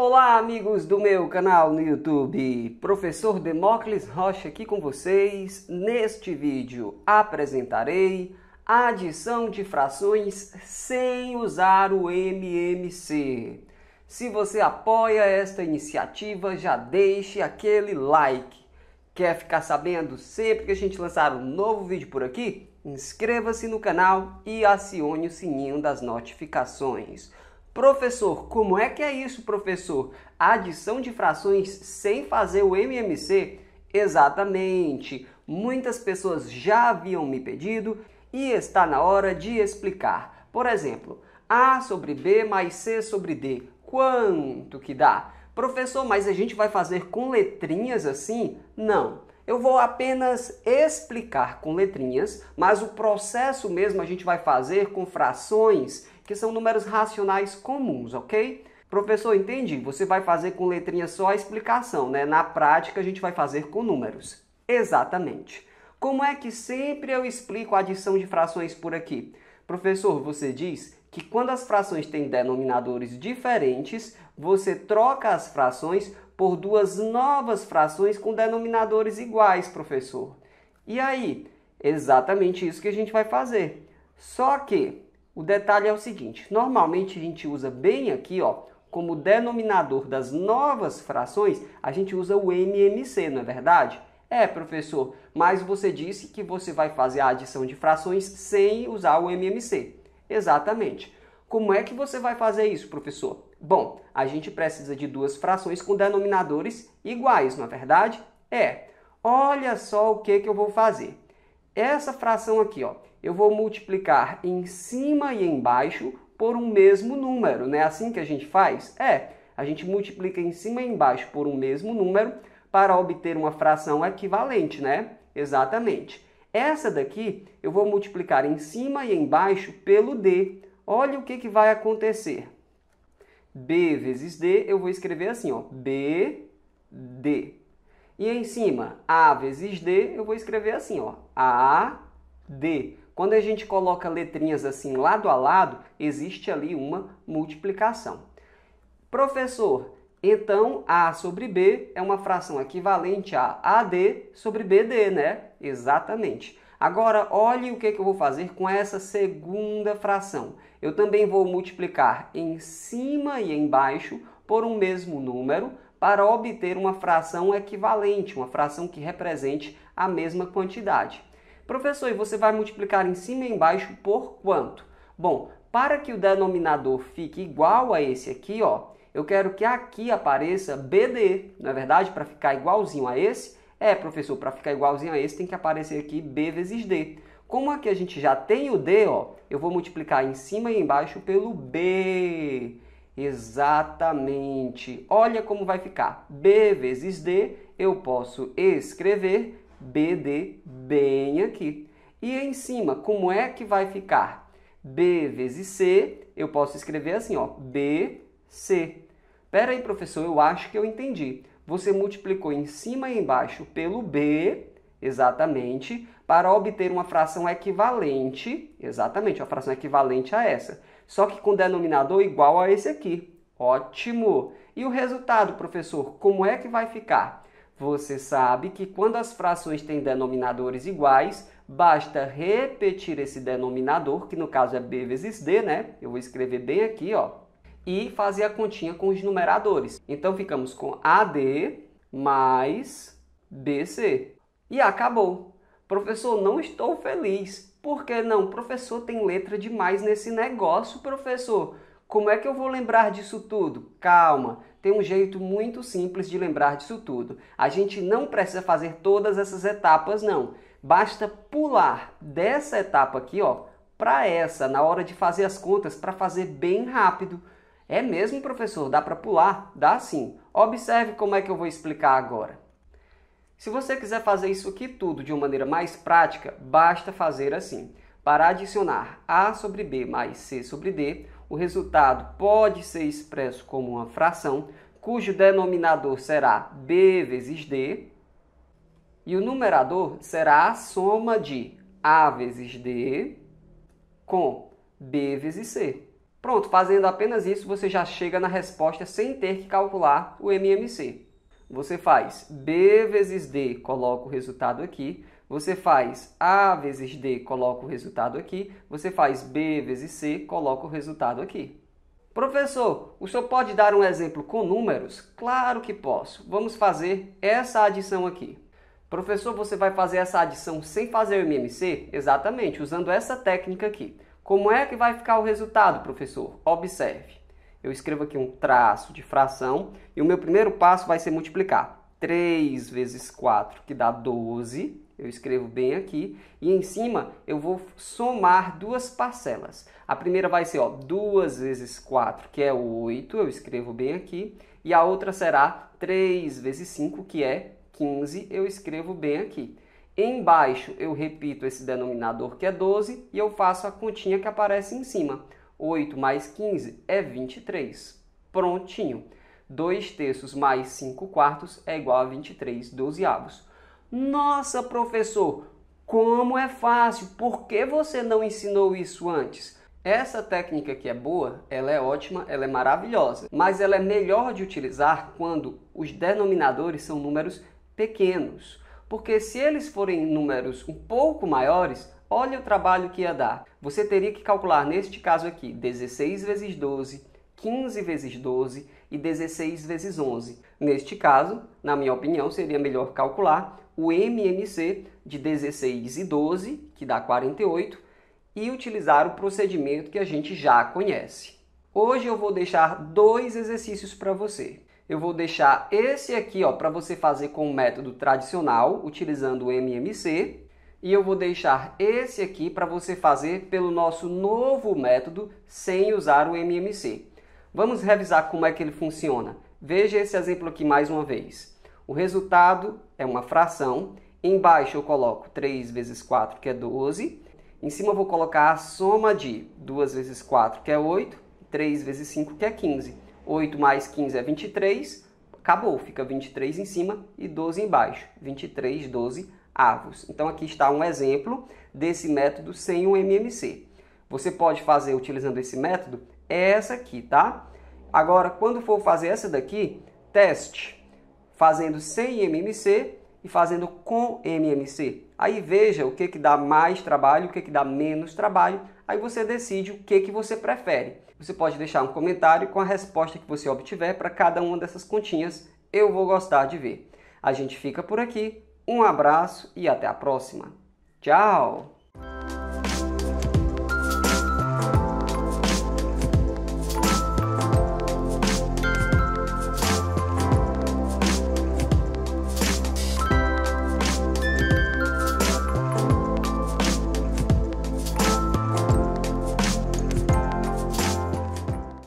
Olá amigos do meu canal no YouTube, Professor Demóclis Rocha aqui com vocês. Neste vídeo apresentarei a adição de frações sem usar o MMC. Se você apoia esta iniciativa, já deixe aquele like. Quer ficar sabendo sempre que a gente lançar um novo vídeo por aqui? Inscreva-se no canal e acione o sininho das notificações. Professor, como é que é isso, professor? A adição de frações sem fazer o MMC? Exatamente! Muitas pessoas já haviam me pedido e está na hora de explicar. Por exemplo, A sobre B mais C sobre D. Quanto que dá? Professor, mas a gente vai fazer com letrinhas assim? Não! Eu vou apenas explicar com letrinhas, mas o processo mesmo a gente vai fazer com frações, que são números racionais comuns, ok? Professor, entendi. Você vai fazer com letrinhas só a explicação, né? Na prática a gente vai fazer com números. Exatamente. Como é que sempre eu explico a adição de frações por aqui? Professor, você diz que quando as frações têm denominadores diferentes, você troca as frações por duas novas frações com denominadores iguais, professor. E aí? Exatamente isso que a gente vai fazer. Só que o detalhe é o seguinte, normalmente a gente usa bem aqui, ó, como denominador das novas frações, a gente usa o MMC, não é verdade? É, professor, mas você disse que você vai fazer a adição de frações sem usar o MMC. Exatamente. Como é que você vai fazer isso, professor? Bom, a gente precisa de duas frações com denominadores iguais, não é verdade? É. Olha só o que eu vou fazer. Essa fração aqui, ó, eu vou multiplicar em cima e embaixo por um mesmo número, né? Assim que a gente faz? É. A gente multiplica em cima e embaixo por um mesmo número para obter uma fração equivalente, né? Exatamente. Essa daqui eu vou multiplicar em cima e embaixo pelo D. Olha o que vai acontecer. B vezes D, eu vou escrever assim, ó, B, D. E em cima, A vezes D, eu vou escrever assim, ó, A, D. Quando a gente coloca letrinhas assim lado a lado, existe ali uma multiplicação. Professor, então A sobre B é uma fração equivalente a AD sobre BD, né? Exatamente. Agora, olhe o que eu vou fazer com essa segunda fração. Eu também vou multiplicar em cima e embaixo por um mesmo número para obter uma fração equivalente, uma fração que represente a mesma quantidade. Professor, e você vai multiplicar em cima e embaixo por quanto? Bom, para que o denominador fique igual a esse aqui, ó, eu quero que aqui apareça BD, não é verdade? Para ficar igualzinho a esse. É, professor, para ficar igualzinho a esse tem que aparecer aqui B vezes D. Como aqui a gente já tem o D, ó, eu vou multiplicar em cima e embaixo pelo B. Exatamente. Olha como vai ficar. B vezes D, eu posso escrever BD bem aqui. E em cima, como é que vai ficar? B vezes C, eu posso escrever assim, ó, BC. Pera aí, professor, eu acho que eu entendi. Você multiplicou em cima e embaixo pelo B, exatamente, para obter uma fração equivalente, exatamente, uma fração equivalente a essa. Só que com denominador igual a esse aqui. Ótimo! E o resultado, professor, como é que vai ficar? Você sabe que quando as frações têm denominadores iguais, basta repetir esse denominador, que no caso é B vezes D, né? Eu vou escrever bem aqui, ó. E fazer a continha com os numeradores. Então ficamos com AD mais BC. E acabou. Professor, não estou feliz. Por que não? Professor, tem letra demais nesse negócio, professor. Como é que eu vou lembrar disso tudo? Calma, tem um jeito muito simples de lembrar disso tudo. A gente não precisa fazer todas essas etapas, não. Basta pular dessa etapa aqui, ó, para essa, na hora de fazer as contas, para fazer bem rápido. É mesmo, professor? Dá para pular? Dá sim. Observe como é que eu vou explicar agora. Se você quiser fazer isso aqui tudo de uma maneira mais prática, basta fazer assim. Para adicionar A sobre B mais C sobre D, o resultado pode ser expresso como uma fração, cujo denominador será B vezes D, e o numerador será a soma de A vezes D com B vezes C. Pronto, fazendo apenas isso, você já chega na resposta sem ter que calcular o MMC. Você faz B vezes D, coloca o resultado aqui. Você faz A vezes D, coloca o resultado aqui. Você faz B vezes C, coloca o resultado aqui. Professor, o senhor pode dar um exemplo com números? Claro que posso. Vamos fazer essa adição aqui. Professor, você vai fazer essa adição sem fazer o MMC? Exatamente, usando essa técnica aqui. Como é que vai ficar o resultado, professor? Observe. Eu escrevo aqui um traço de fração e o meu primeiro passo vai ser multiplicar. 3 vezes 4, que dá 12. Eu escrevo bem aqui. E em cima eu vou somar duas parcelas. A primeira vai ser 2 vezes 4, que é 8. Eu escrevo bem aqui. E a outra será 3 vezes 5, que é 15. Eu escrevo bem aqui. Embaixo eu repito esse denominador, que é 12. E eu faço a continha que aparece em cima. 8 mais 15 é 23. Prontinho. 2 terços mais 5 quartos é igual a 23 dozeavos. Nossa, professor, como é fácil! Por que você não ensinou isso antes? Essa técnica aqui é boa, ela é ótima, ela é maravilhosa, mas ela é melhor de utilizar quando os denominadores são números pequenos. Porque se eles forem números um pouco maiores, olha o trabalho que ia dar. Você teria que calcular, neste caso aqui, 16 vezes 12, 15 vezes 12 e 16 vezes 11. Neste caso, na minha opinião, seria melhor calcular o MMC de 16 e 12, que dá 48, e utilizar o procedimento que a gente já conhece. Hoje eu vou deixar dois exercícios para você. Eu vou deixar esse aqui para você fazer com o método tradicional, utilizando o MMC. E eu vou deixar esse aqui para você fazer pelo nosso novo método, sem usar o MMC. Vamos revisar como é que ele funciona. Veja esse exemplo aqui mais uma vez. O resultado é uma fração. Embaixo eu coloco 3 vezes 4, que é 12. Em cima eu vou colocar a soma de 2 vezes 4, que é 8. 3 vezes 5, que é 15. 8 mais 15 é 23. Acabou, fica 23 em cima e 12 embaixo. 23, 12 avos. Então aqui está um exemplo desse método sem o MMC. Você pode fazer utilizando esse método essa aqui, tá? Agora, quando for fazer essa daqui, teste fazendo sem MMC e fazendo com MMC. Aí veja o que dá mais trabalho, o que dá menos trabalho. Aí você decide o que você prefere. Você pode deixar um comentário com a resposta que você obtiver para cada uma dessas continhas. Eu vou gostar de ver. A gente fica por aqui. Um abraço e até a próxima. Tchau!